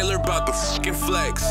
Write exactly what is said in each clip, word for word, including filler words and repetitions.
Taylor about the fucking flex.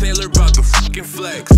Taylor about the fucking flex. Taylor about the fucking flex.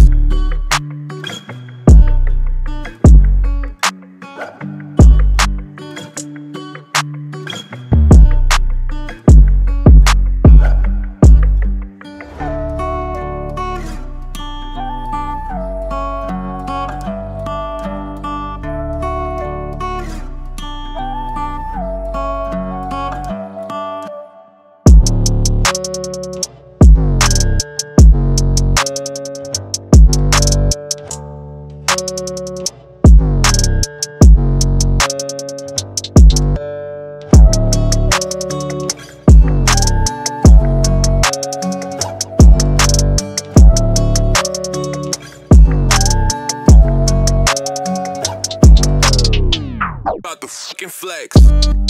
About the fucking flex.